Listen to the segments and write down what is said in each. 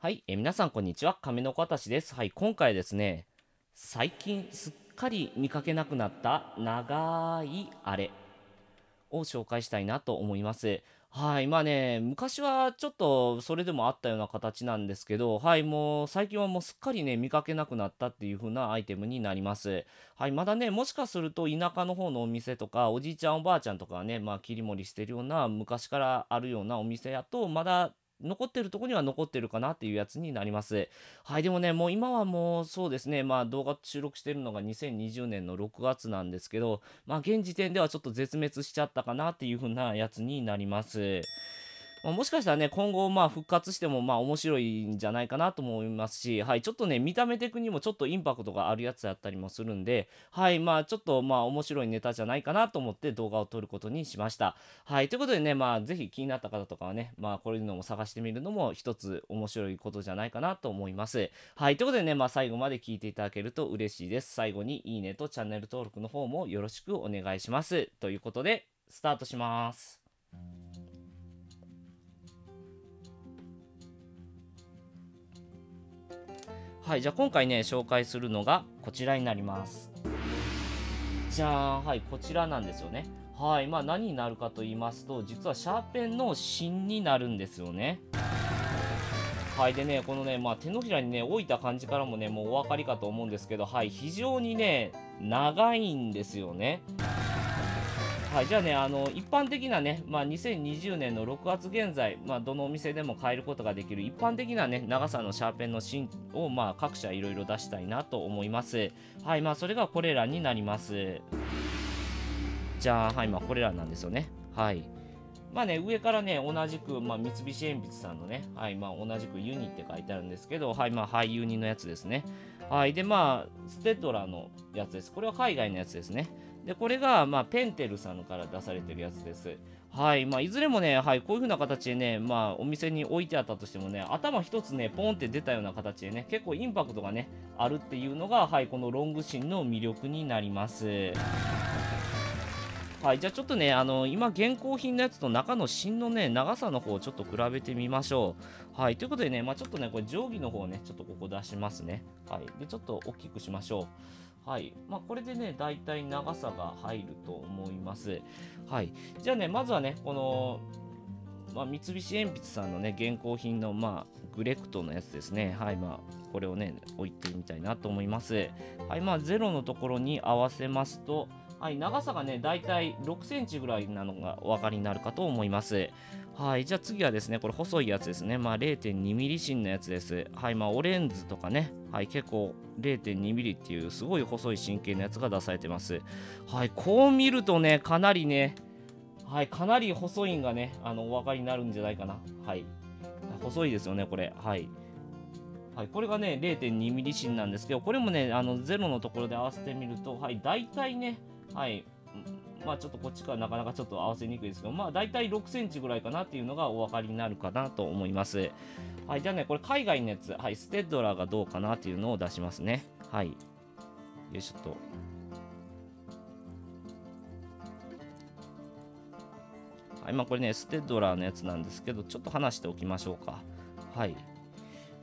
はい、皆さんこんにちは、亀の子あたしです。はい、今回ですね、最近すっかり見かけなくなった長いあれを紹介したいなと思います。はい、まあね、昔はちょっとそれでもあったような形なんですけど、はい、もう最近はもうすっかりね、見かけなくなったっていう風なアイテムになります。はい、まだね、もしかすると田舎の方のお店とか、おじいちゃんおばあちゃんとかね、まあ切り盛りしてるような、昔からあるようなお店やと、まだ残ってるとこには残ってるかなっていうやつになります。はい、でもね、もう今はもうそうですね、まあ動画収録してるのが2020年の6月なんですけど、まあ現時点ではちょっと絶滅しちゃったかなっていう風なやつになります。もしかしたらね、今後まあ復活してもまあ面白いんじゃないかなと思いますし、はい、ちょっとね、見た目的にもちょっとインパクトがあるやつだったりもするんで、はい、まあちょっとまあ面白いネタじゃないかなと思って動画を撮ることにしました。はい、ということでね、まあぜひ気になった方とかはね、まあこういうのも探してみるのも一つ面白いことじゃないかなと思います。はい、ということでね、まあ最後まで聞いていただけると嬉しいです。最後にいいねとチャンネル登録の方もよろしくお願いします。ということで、スタートします。はい、じゃあ今回ね紹介するのがこちらになります。じゃあはい、こちらなんですよね。はい、まあ何になるかと言いますと、実はシャーペンの芯になるんですよね。はい、でね、このね、まあ手のひらにね置いた感じからもね、もうお分かりかと思うんですけど、はい、非常にね長いんですよね。はい、じゃあね、一般的なね、まあ、2020年の6月現在、まあ、どのお店でも買えることができる一般的なね、長さのシャーペンの芯を、まあ、各社いろいろ出したいなと思います。はい、まあ、それがこれらになります。じゃあ、はい、まあ、これらなんですよね。はい。まあね、上からね、同じく、まあ、三菱鉛筆さんのね、はい、まあ、同じくユニって書いてあるんですけど、はい、まあ、ハイユニのやつですね。はい、で、まあ、ステトラのやつです。これは海外のやつですね。でこれが、まあ、ペンテルさんから出されてるやつです。はい、まあ、いずれもね、はい、こういう風な形でね、まあ、お店に置いてあったとしてもね、頭一つね、ポンって出たような形でね、結構インパクトがね、あるっていうのが、はい、このロング芯の魅力になります。はい、じゃあちょっとね、今、現行品のやつと中の芯のね、長さの方をちょっと比べてみましょう。はい、ということでね、まあ、ちょっとね、これ定規の方をね、ちょっとここ出しますね。はい、で、ちょっと大きくしましょう。はい、まあ、これでね、だいたい長さが入ると思います。はい、じゃあね、まずはね、この、まあ、三菱鉛筆さんのね、現行品の、まあ、グレクトのやつですね。はい、まあ、これをね、置いてみたいなと思います。はい、まあ、0のところに合わせますと、はい、長さがね、だいたい6センチぐらいなのがお分かりになるかと思います。はい、じゃあ次はですね、これ細いやつですね。まあ、0.2 ミリ芯のやつです。はい、まあ、オレンズとかね、はい、結構 0.2 ミリっていうすごい細い神経のやつが出されてます。はい、こう見るとね、かなりね、はい、かなり細いんがね、お分かりになるんじゃないかな。はい、細いですよね、これ。はい。はい、これがね、0.2 ミリ芯なんですけど、これもね、0のところで合わせてみると、はい、大体ね、はい、まあちょっとこっちからなかなかちょっと合わせにくいですけど、まあだいたい6センチぐらいかなっていうのがお分かりになるかなと思います。はい、じゃあね、これ海外のやつ、はい、ステッドラーがどうかなっていうのを出しますね。はい。よいしょっと。はい、まあこれね、ステッドラーのやつなんですけど、ちょっと離しておきましょうか。はい。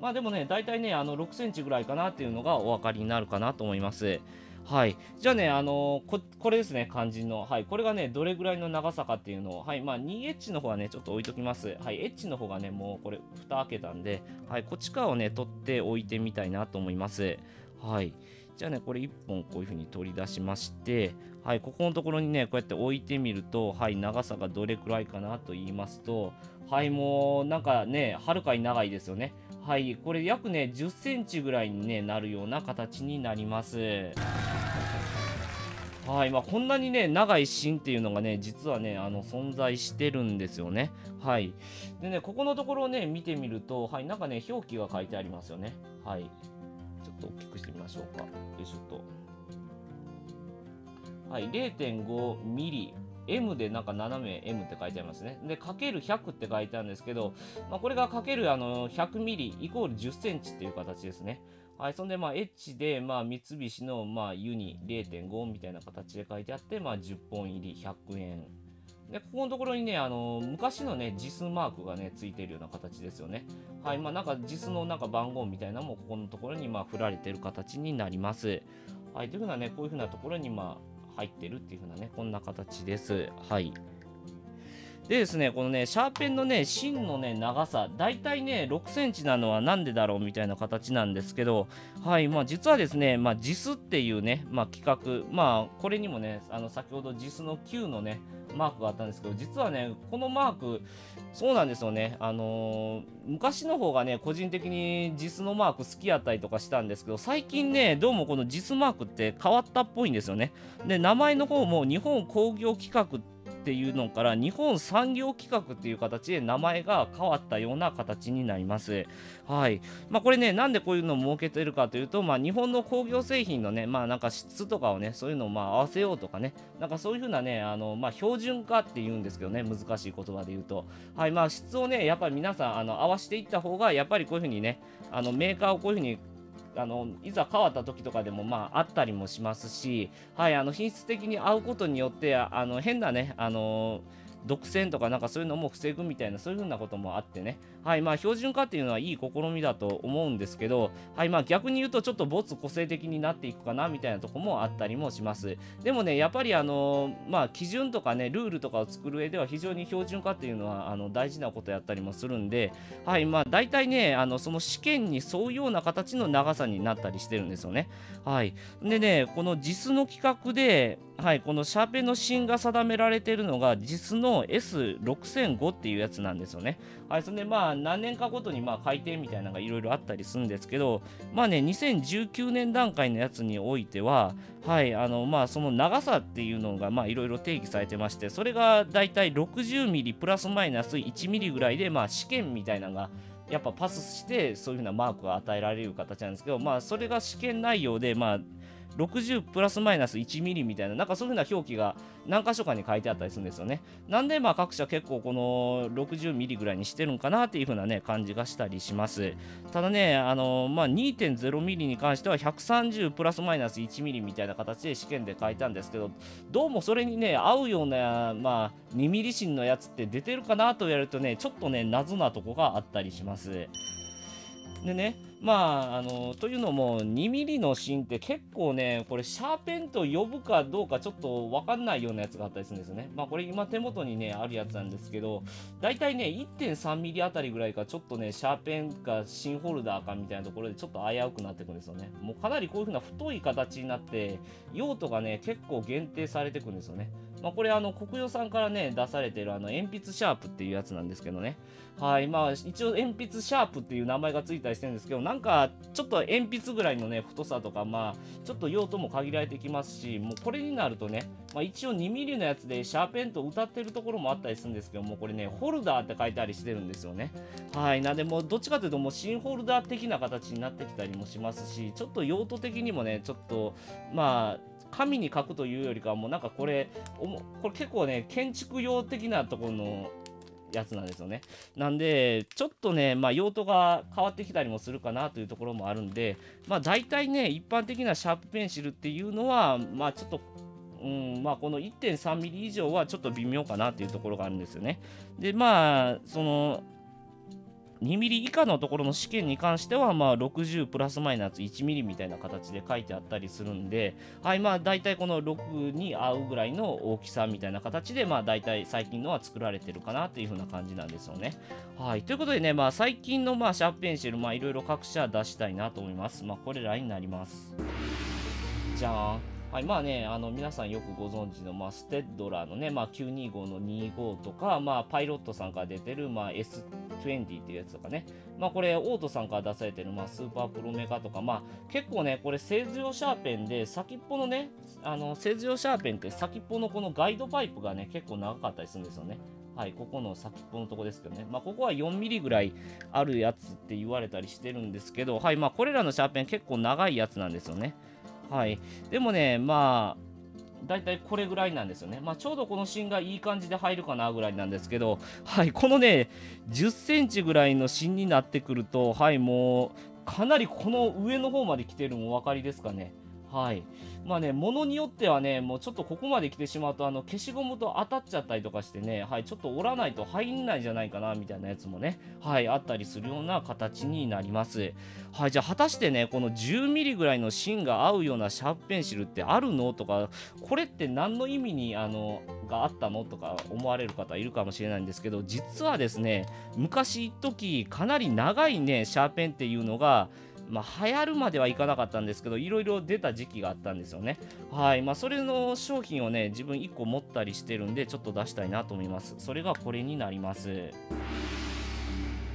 まあでもね、だいたいね、6センチぐらいかなっていうのがお分かりになるかなと思います。はい、じゃあね、これですね、肝心の、はい、これがね、どれぐらいの長さかっていうのを、はい、まあ、2H の方はね、ちょっと置いときます。はい、H の方がね、もうこれ、蓋開けたんで、はい、こっち側をね、取っておいてみたいなと思います。はい、じゃあね、これ1本こういう風に取り出しまして、はい、ここのところにね、こうやって置いてみると、はい、長さがどれくらいかなと言いますと、はい、もう、なんかね、はるかに長いですよね。はい、これ約ね、10センチぐらいに、ね、なるような形になります。はい、まあ、こんなにね、長い芯っていうのがね、実はね、存在してるんですよね。はい。でね、ここのところをね、見てみると、はい、なんかね、表記が書いてありますよね。はい。ちょっと大きくしてみましょうか。よいしょっと。はい、0.5 ミリ。M でなんか斜め M って書いてありますね。で、かける100って書いてあるんですけど、まあ、これがかける100ミリイコール10センチっていう形ですね。はい、そんで、まあ、H で、まあ、三菱の、まあ、ユニ 0.5 みたいな形で書いてあって、まあ、10本入り100円。でここのところにね、昔のね、JIS マークがね、ついてるような形ですよね。はい、まあなんか JIS のなんか番号みたいなのもここのところにまあ振られてる形になります。はい、というふうなね、こういうふうなところにまあ入ってるっていうふうなね、こんな形です。はい。でですね、このね、シャーペンのね、芯のね、長さ、だいたいね、6センチなのはなんでだろうみたいな形なんですけど、はい、まあ実はですね、まあ JIS っていうね、まあ企画、まあこれにもね、先ほど JIS の Q のね、マークがあったんですけど、実はね、このマーク、そうなんですよね、昔の方がね、個人的に JIS のマーク好きやったりとかしたんですけど、最近ね、どうもこの JIS マークって変わったっぽいんですよね。で、名前の方も日本工業規格っていうのから日本産業規格っていう形で名前が変わったような形になります。はい。まあこれね、なんでこういうのを設けてるかというと、まあ日本の工業製品のね、まあなんか質とかをね、そういうのをまあ合わせようとかね、なんかそういうふうなね、まあ標準化っていうんですけどね、難しい言葉で言うと。はい。まあ質をね、やっぱり皆さん合わせていった方が、やっぱりこういうふうにね、メーカーをこういうふうにいざ変わった時とかでもまああったりもしますし、はい、品質的に合うことによって変なね独占とかなんかそういうのも防ぐみたいな、そういうふうなこともあってね、はい、まあ標準化っていうのはいい試みだと思うんですけど、はい、まあ逆に言うとちょっと没個性的になっていくかなみたいなとこもあったりもします。でもね、やっぱりまあ基準とかね、ルールとかを作る上では非常に標準化っていうのは大事なことやったりもするんで、はい、まあ大体ねその試験に沿うような形の長さになったりしてるんですよね。はい。でね、このJISの規格で、はい、このシャーペンの芯が定められているのがJISの S6005 っていうやつなんですよね。はい、それでまあ何年かごとにまあ改定みたいなのがいろいろあったりするんですけど、まあね、2019年段階のやつにおいては、はい、まあその長さっていうのがまあいろいろ定義されてまして、それがだいたい 60mm プラスマイナス 1mm ぐらいでまあ試験みたいなのがやっぱパスしてそういう風なマークが与えられる形なんですけど、まあそれが試験内容でまあ60プラスマイナス1ミリみたいな、なんかそういうふうな表記が何箇所かに書いてあったりするんですよね。なんでまあ各社結構この60ミリぐらいにしてるんかなっていうふうなね感じがしたりします。ただね、まあ 2.0 ミリに関しては130プラスマイナス1ミリみたいな形で試験で書いたんですけど、どうもそれにね合うようなまあ2ミリ芯のやつって出てるかなとやるとね、ちょっとね謎なとこがあったりします。でね、まあというのも 2mm の芯って結構ね、これシャーペンと呼ぶかどうかちょっと分かんないようなやつがあったりするんですよね。まあこれ今手元にねあるやつなんですけど、だいたいね 1.3mm あたりぐらいかちょっとねシャーペンか芯ホルダーかみたいなところでちょっと危うくなってくるんですよね。もうかなりこういう風な太い形になって用途がね結構限定されてくるんですよね。まあこれ国用さんからね出されてる鉛筆シャープっていうやつなんですけどね。はい、まあ一応鉛筆シャープっていう名前がついたりしてるんですけど、なんかちょっと鉛筆ぐらいのね太さとか、まあちょっと用途も限られてきますし、もうこれになるとね、まあ、一応 2mm のやつでシャーペンと歌ってるところもあったりするんですけども、これねホルダーって書いてありしてるんですよね。はい、なんでもうどっちかというともう芯ホルダー的な形になってきたりもしますし、ちょっと用途的にもねちょっとまあ紙に書くというよりかはもうなんかこれ結構ね建築用的なところのやつなんですよね。なんでちょっとねまあ用途が変わってきたりもするかなというところもあるんで、まあ大体ね一般的なシャープペンシルっていうのはまあちょっとまあこの 1.3 ミリ以上はちょっと微妙かなというところがあるんですよね。でまあその2ミリ以下のところの試験に関しては、まあ、60プラスマイナス1ミリみたいな形で書いてあったりするんで、はい、まあ、大体この6に合うぐらいの大きさみたいな形で、まあ、大体最近のは作られてるかなという風な感じなんですよね。はい、ということでね、まあ、最近のまあシャープペンシル、まあ、いろいろ各社出したいなと思います。まあ、これらになります。じゃーん。はい、まあね、皆さんよくご存知の、まあ、ステッドラーのね、まあ、925の25とか、まあ、パイロットさんから出てる、まあ、S20 っていうやつとかね、まあ、これ、オートさんから出されてる、まあ、スーパープロメカとか、まあ、結構ね、これ、製図用シャーペンで、先っぽのね、製図用シャーペンって先っぽのこのガイドパイプがね、結構長かったりするんですよね。はい、ここの先っぽのとこですけどね、まあ、ここは4ミリぐらいあるやつって言われたりしてるんですけど、はい、まあ、これらのシャーペン結構長いやつなんですよね。はい、でもね、まあだいたいこれぐらいなんですよね。まあ、ちょうどこの芯がいい感じで入るかなぐらいなんですけど、はい、このね10センチぐらいの芯になってくると、はい、もうかなりこの上の方まで来てるのお分かりですかね。はい。まあね、ものによってはね、もうちょっとここまで来てしまうと、消しゴムと当たっちゃったりとかしてね、はい、ちょっと折らないと入んないんじゃないかな、みたいなやつもね、はい、あったりするような形になります。はい、じゃあ果たしてね、この10ミリぐらいの芯が合うようなシャープペンシルってあるのとか、これって何の意味に、があったのとか思われる方いるかもしれないんですけど、実はですね、昔一時かなり長いね、シャーペンっていうのが、まあ、流行るまではいかなかったんですけど、いろいろ出た時期があったんですよね。はい。まあ、それの商品をね、自分1個持ったりしてるんで、ちょっと出したいなと思います。それがこれになります。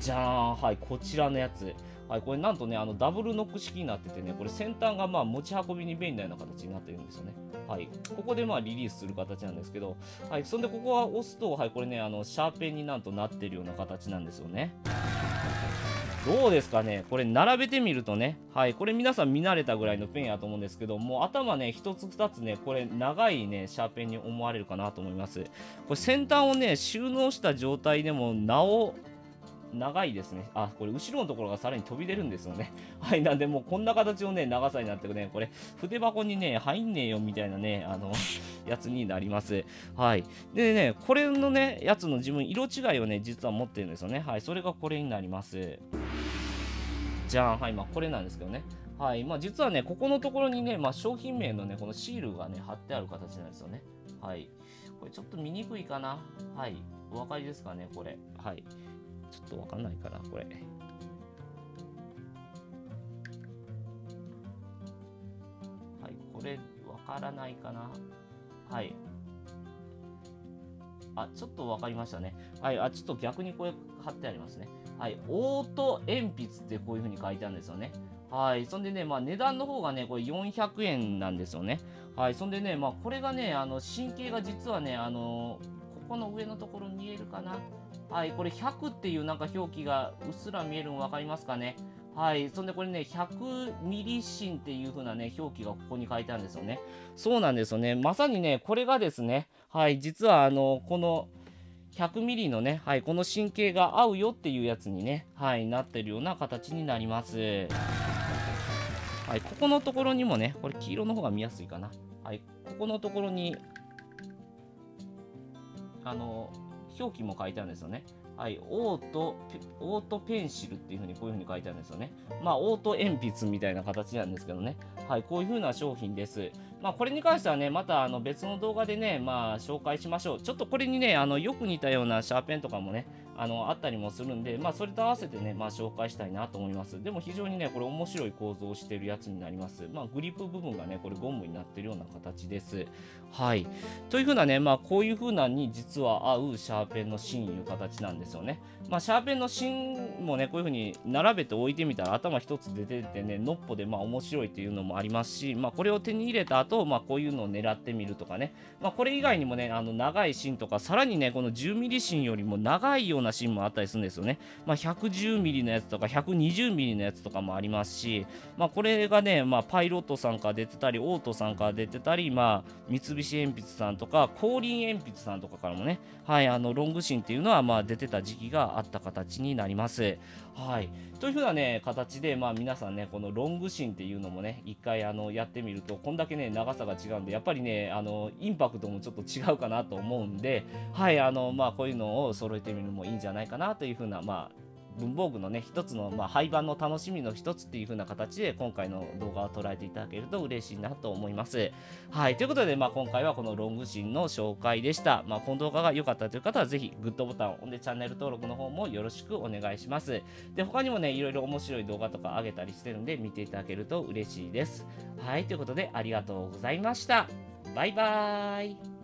じゃーん。はい。こちらのやつ。はい、これなんとね、ダブルノック式になっててね、これ先端がまあ持ち運びに便利なような形になってるんですよね。はい。ここでまあリリースする形なんですけど、はい。そんでここは押すと、はい、これね、シャーペンになんとなってるような形なんですよね。どうですかね、これ並べてみるとね、はい、これ皆さん見慣れたぐらいのペンやと思うんですけど、もう頭ね、一つ二つね、これ長いね、シャーペンに思われるかなと思います。これ先端をね、収納した状態でも、なお、長いですね。あ、これ後ろのところがさらに飛び出るんですよね。はい、なんでもうこんな形をね、長さになってね、これ筆箱にね、入んねえよみたいなね、やつになります。はい。でね、これのね、やつの自分、色違いをね、実は持ってるんですよね。はい、それがこれになります。じゃん、はい、まあこれなんですけどね。はい、まあ実はね、ここのところにね、まあ商品名のね、このシールがね、貼ってある形なんですよね。はい。これちょっと見にくいかな。はい。お分かりですかね、これ。はい。ちょっとわかんないかな、これ。はい、これわからないかな。はい。あ、ちょっとわかりましたね。はい、あ、ちょっと逆にこれ貼ってありますね。はい、オート鉛筆ってこういう風に書いてあるんですよね。はい、そんでね、まあ値段の方がね、これ400円なんですよね。はい、そんでね、まあこれがね、神経が実はね、ここの上のところ見えるかな。はい、これ100っていうなんか表記がうっすら見えるの分かりますかね。はい、そんでこれね、100ミリ芯っていう風なね、表記がここに書いてあるんですよね。そうなんですよね。まさにね、これがですね、はい、実はこの100ミリのね、はい、この芯形が合うよっていうやつにね、はい、なってるような形になります。はい、ここのところにもね、これ黄色の方が見やすいかな。はい、ここのところに、表記も書いてあるんですよね。はい、オートペンシルっていう風にこういう風に書いてあるんですよね。まあ、オート鉛筆みたいな形なんですけどね。はい、こういう風な商品です。まあ、これに関してはね、また別の動画でね、まあ、紹介しましょう。ちょっとこれにね、よく似たようなシャーペンとかもね、あったりもするんで、まあ、それと合わせてね、まあ、紹介したいなと思います。でも、非常にね、これ面白い構造をしているやつになります。まあ、グリップ部分がね、これゴムになっているような形です。はい。という風なね、まあ、こういう風なに実は合うシャーペンの芯いう形なんです。ですよね。まあ、シャーペンの芯もね、こういう風に並べて置いてみたら頭一つ出ててね、のっぽでまあ面白いっていうのもありますし、まあ、これを手に入れた後、まあ、こういうのを狙ってみるとかね、まあ、これ以外にもね、長い芯とか、さらにね、この10ミリ芯よりも長いような芯もあったりするんですよね。まあ、110ミリのやつとか、120ミリのやつとかもありますし、まあ、これがね、まあ、パイロットさんから出てたり、オートさんから出てたり、まあ、三菱鉛筆さんとか、光輪鉛筆さんとかからもね、はい、ロング芯っていうのはまあ出てた時期があった形になります。はい。というふうなね、形で、まあ皆さんね、このロング芯っていうのもね、一回やってみると、こんだけね、長さが違うんで、やっぱりね、インパクトもちょっと違うかなと思うんで、はい、まあこういうのを揃えてみるのもいいんじゃないかなというふうな、まあ、文房具のね、一つの、まあ、廃盤の楽しみの一つっていう風な形で、今回の動画を捉えていただけると嬉しいなと思います。はい。ということで、まあ、今回はこのロング芯の紹介でした。まあ、この動画が良かったという方は、ぜひ、グッドボタンを、チャンネル登録の方もよろしくお願いします。で、他にもね、いろいろ面白い動画とか上げたりしてるんで、見ていただけると嬉しいです。はい。ということで、ありがとうございました。バイバーイ。